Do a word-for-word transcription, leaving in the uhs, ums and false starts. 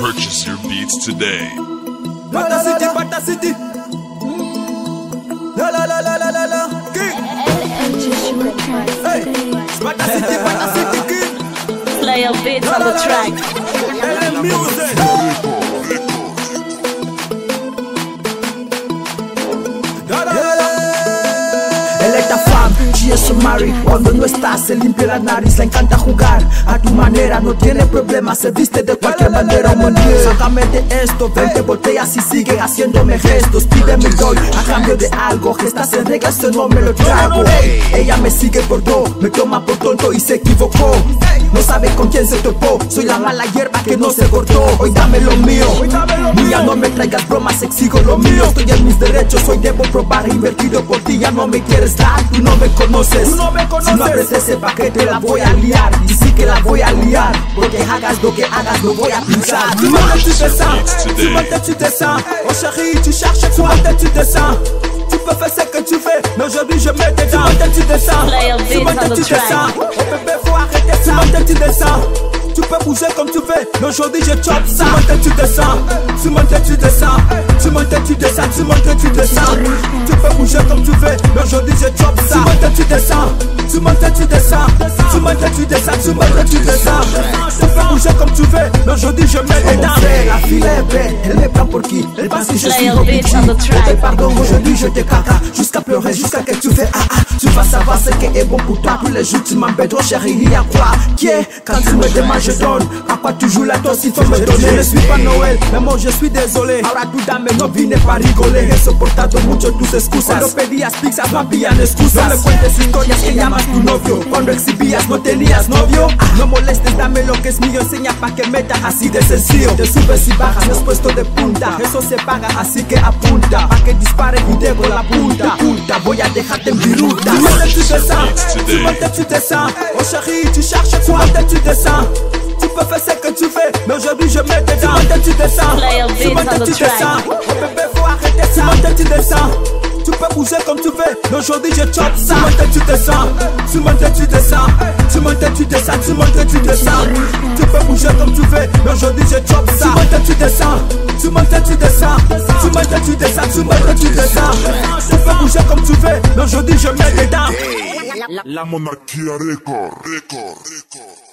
Purchase your beats today. Pata City, Pata City. La la la la la la la. Hey, Pata City, Pata City. Play a bit on the track. L A music. Electa Fam, she es Mary. Cuando no está se limpia la nariz, le encanta jugar a tu manera, no tiene problema, se viste de cualquier bandera mundial. Sácame de esto, veinte botellas y siguen haciéndome gestos. Pídeme y doy a cambio de algo, que estás en regla, eso no me lo trago. Ella me sigue por do, me toma por tonto y se equivocó. No sabe con quién se topó, soy la mala hierba que no se cortó. Hoy dame lo mío, mía, no me traigas bromas, exijo lo mío. Estoy en mis derechos, hoy debo probar, invertido por ti, ya no me quieres dar. Tú no me conoces, si no abres ese paquete la voy a liar. Y sí que la voy a liar, porque hagas lo que hagas, lo voy a pinchar. Tu ma tête tu fais ça, tu ma tête tu fais ça. Oh chérie tu cherches quoi, tu ma tête tu fais ça. Tu peux faire ce que tu fais, mais aujourd'hui je mets tes dents. Tu ma tête tu fais ça, tu ma tête tu fais ça. Oh bébé faut arrêter ça, tu ma tête tu fais ça. Tu peux bouger comme tu veux, mais aujourd'hui je chope ça. Tu ma tête tu fais ça, tu ma tête tu fais ça. Tu ma tête tu fais ça, tu ma tête tu fais ça. Tu peux bouger comme tu veux, mais aujourd'hui je chope ça. Tu ma tête tu fais ça, tu ma tête tu fais ça. Tu ma tête tu fais ça, tu ma tête tu fais ça. Tu peux bouger comme tu veux, mais aujourd'hui je mets tes dents. La fille est belle, elle me prend pour qui? Elle pense que je suis Robbie G. Je te pardonne, aujourd'hui je te caca, jusqu'à pleurer, jusqu'à que tu fais ah ah. Tu vas savoir ce qui est bon pour toi, tous les jours tu m'embêtes. Oh chérie, il y a quoi? Yeah, quand tu me demandes je donne, à quoi tu joues là toi si faut me donner? Je ne suis pas Noël, mais moi je suis désolé. Ahora tú dame, no vine para rigoler. He soportado mucho tus excusas. Cuando pedías pizza, no habían excusas. No me cuentes historias que llamas tu novio. Cuando exhibías, no tenías novio. No molestes, dame lo que es mío. Enseña pa' que metas así de sencillo. Te subes y bajas, es puesto de punta. Eso se paga, así que apunta. Pa' que dispare y dejo la punta. Punta, voy a dejarte en viruta. Tu mate, tu te sens. Tu mate, tu te sens. Oh chérie, tu cherches quoi? Tu mate, tu te sens. Tu peux faire ce que tu fais, mais aujourd'hui je mets tes dents. Tu mate, tu te sens. Tu mate, tu te sens. Oh bébé, faut arrêter ça. Tu mate, tu te sens. Tu peux bouger comme tu veux, mais aujourd'hui je chope ça. Tu mate, tu te sens. Tu mate, tu te sens. Tu mate, tu te sens. Tu mate, tu te sens. Tu peux bouger comme tu veux, mais aujourd'hui je chope ça. Tu mate, tu te sens. Tu mate, tu te sens. Tu mate, tu te sens. Tu mate, tu te sens. Tu peux bouger comme tu veux, mais aujourd'hui je mets tes dents. La monarquía récord, récord, récord.